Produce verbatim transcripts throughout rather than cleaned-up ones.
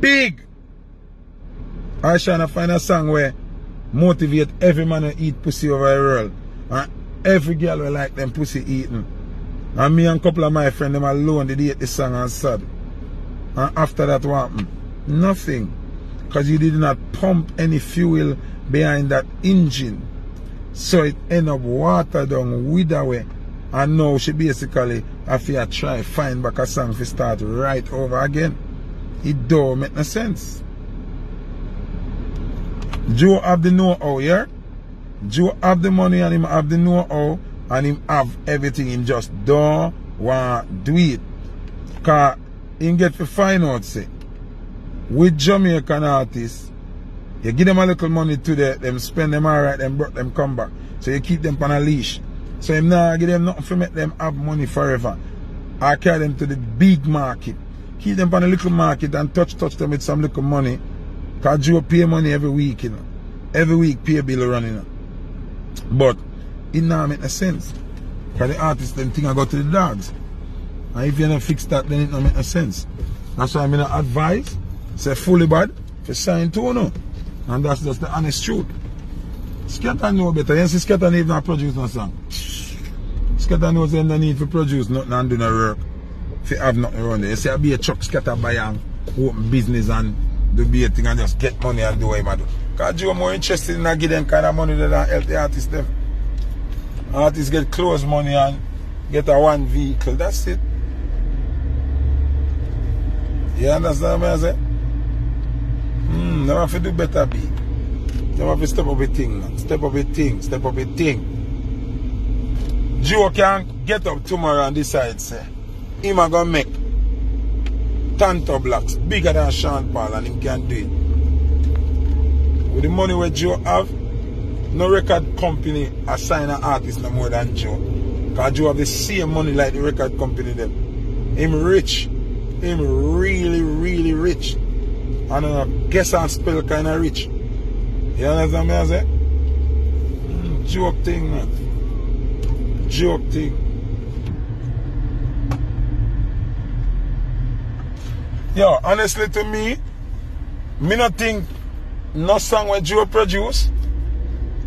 big. I was trying to find a song where motivate every man to eat pussy over the world. And every girl will like them pussy eating. And me and a couple of my friends, them alone, did eat this song and sad. And after that, what happened? Nothing. Because you did not pump any fuel behind that engine. So it ended up watered down, withered away. And now she basically, if you try, find back a song to start right over again. It don't make no sense. Joe have the know-how, yeah? Joe have the money and him have the know-how and him have everything. Him just don't want to do it. Because him get to find out, see. With Jamaican artists, you give them a little money to them, them spend them alright, them brought them come back. So you keep them on a leash. So him not give them nothing to make them have money forever. I carry them to the big market. Keep them on a little market and touch, touch them with some little money. Because you pay money every week, you know. Every week pay bill running, you know. But it now make no sense. Because the artists them think I go to the dogs. And if you don't fix that, then it don't make no sense. That's why I'm gonna advise, say fully bad, to sign to no. And that's just the honest truth. Scatter know better. You see Scatter even not produce no song. Scatter knows them don't need to produce nothing and do no work. If you have nothing around there. You see I be a truck Scatter buy and open business and do be a thing and just get money and do what I do. Because you are more interested in giving them kind of money than healthy artists. Them. Artists get close money and get a one vehicle. That's it. You understand what I say? Hmm, now I have to do better, B. Now I have to step up a thing. Step up a thing. Step up a thing. Joe can get up tomorrow and decide, say, him a gonna make Tanto blocks bigger than Sean Paul and him can't do it. With the money where Joe have, no record company assign an artist no more than Joe. Because Joe have the same money like the record company them. Him rich. Him really, really rich. And I don't guess and spell kind of rich. You understand what I'm saying? Mm, joke thing, man. Joke thing. Yo, honestly to me, me not think no song where Joe produce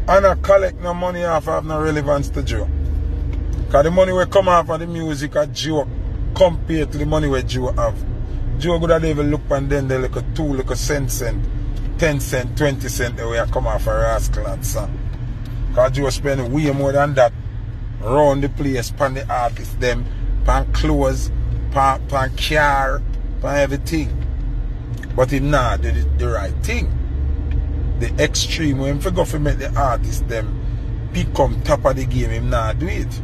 and I collect no money off have no relevance to Joe. Because the money will come off of the music at Joe compared to the money where Joe have. Joe could have even look and then they look at two, look at cent cent, ten cent, twenty cent they will come off a rascal and song. Because Joe spend way more than that round the place, pan the artists them, pan clothes, pan, pan car, for everything. But him nah did it the right thing. The extreme when him forgot to make the artist them pick up top of the game, him nah do it.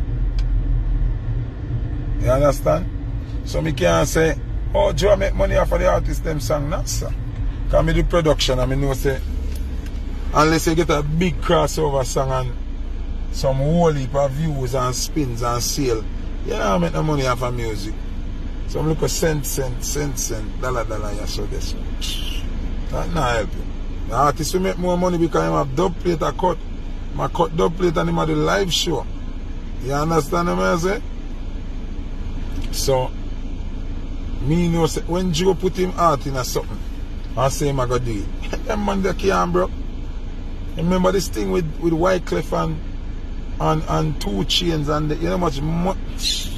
You understand? So me can't say, oh Joe I make money off of the artist them song now, sir. Cause me do production and me know say unless you get a big crossover song and some whole heap of views and spins and sale, you don't make no money off of music. So I'm looking cent, cent, cent, cent, dollar, dollar, yeah, so this one. That not help you. The artist will make more money because I have dub plate, I cut. I cut dub plate and I have the live show. You understand what I say? So, me know, when Joe put him out in a something, I say him I go do it. Them man they can't, bro. Remember this thing with, with Wyclef and, and, and Two Chainz and the, you know much much.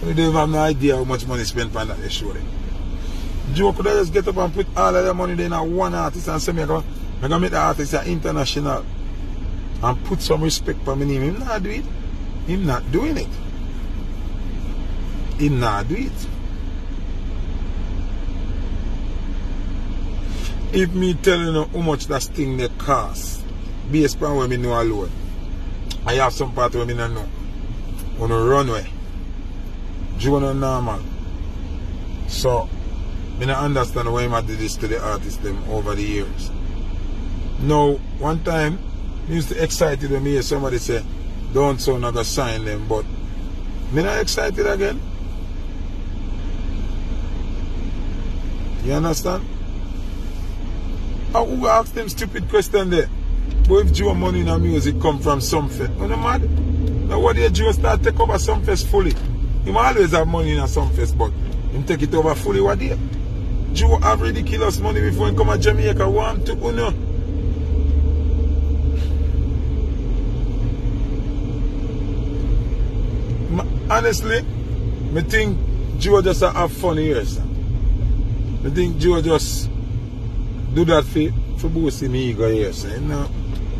They don't have no idea how much money spent on that show. Joe could I just get up and put all of that money in on one artist and say, I'm going to make the artist international and put some respect for my name. Him not do it. Him not doing it. Him not do it. If me tell you how much that thing they cost, based on where I know alone, I have some part where I don't know. On the runway. Joe no normal. So, I don't understand why I did this to the artists them over the years. Now, one time, I used to excited when I hear somebody say, don't so not to sign them, but I'm not excited again. You understand? Who asked them stupid question there? But if Joe money in our music come from Sumfest, I'm not mad. Now what did Joe start take over Sumfest fully? He always have money in a some fest, but he take it over fully what day. Jew have ridiculous money before he come to Jamaica. Warm to Uno. Honestly, I think Jew just have fun here. I think Jew just do that for, for boosting me ego here. You know?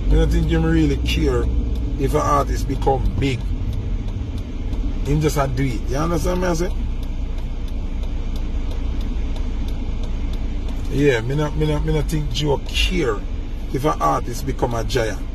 I don't think Jim really care if an artist become big. Him just a do it. You understand me? I say? Yeah, I don't think Joe care if an artist become a giant.